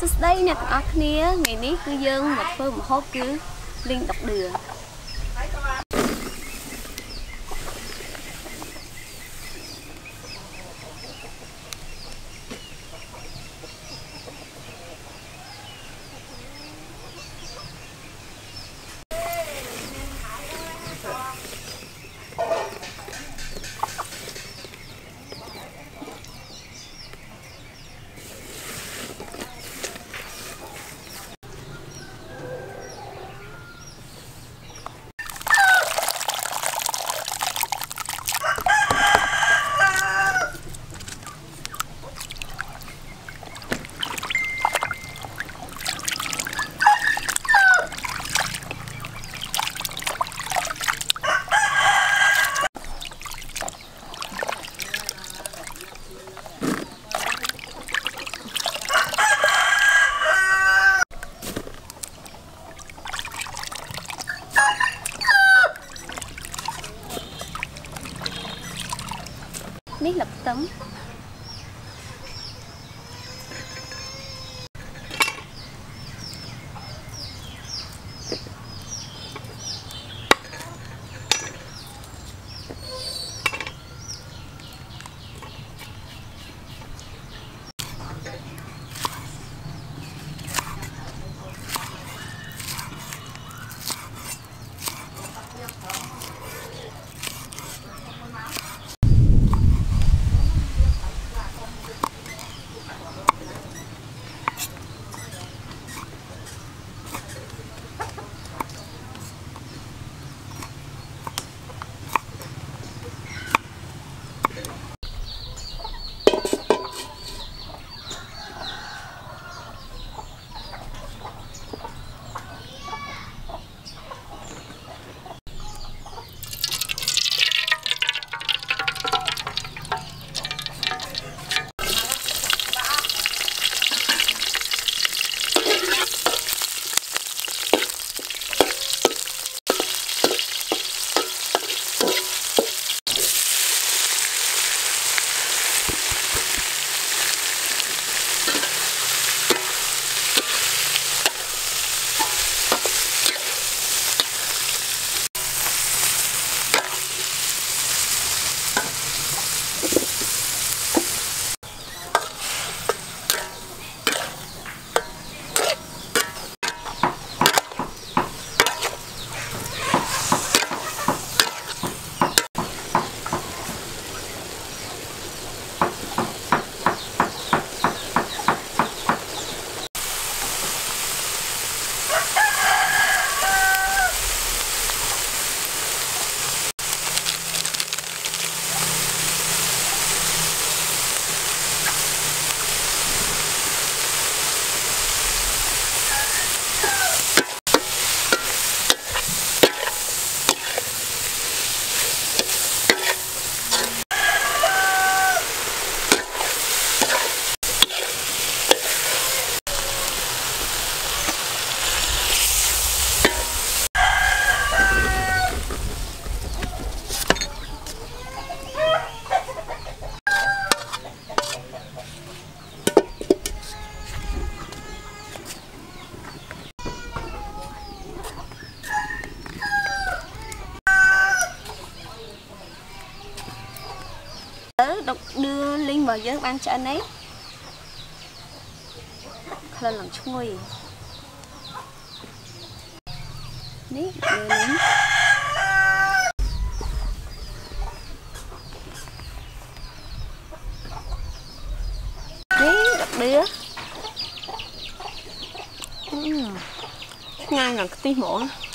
Sức đây nè, các ngày ní cứ dân một phơi một hốt cứ linh đọc đường. Ní lập tấm. Đọc đưa linh vào giấc ban cho anh ấy lên lòng chung ngôi ní đưa lính. Ní đọc đưa ngay ngần tí mổ.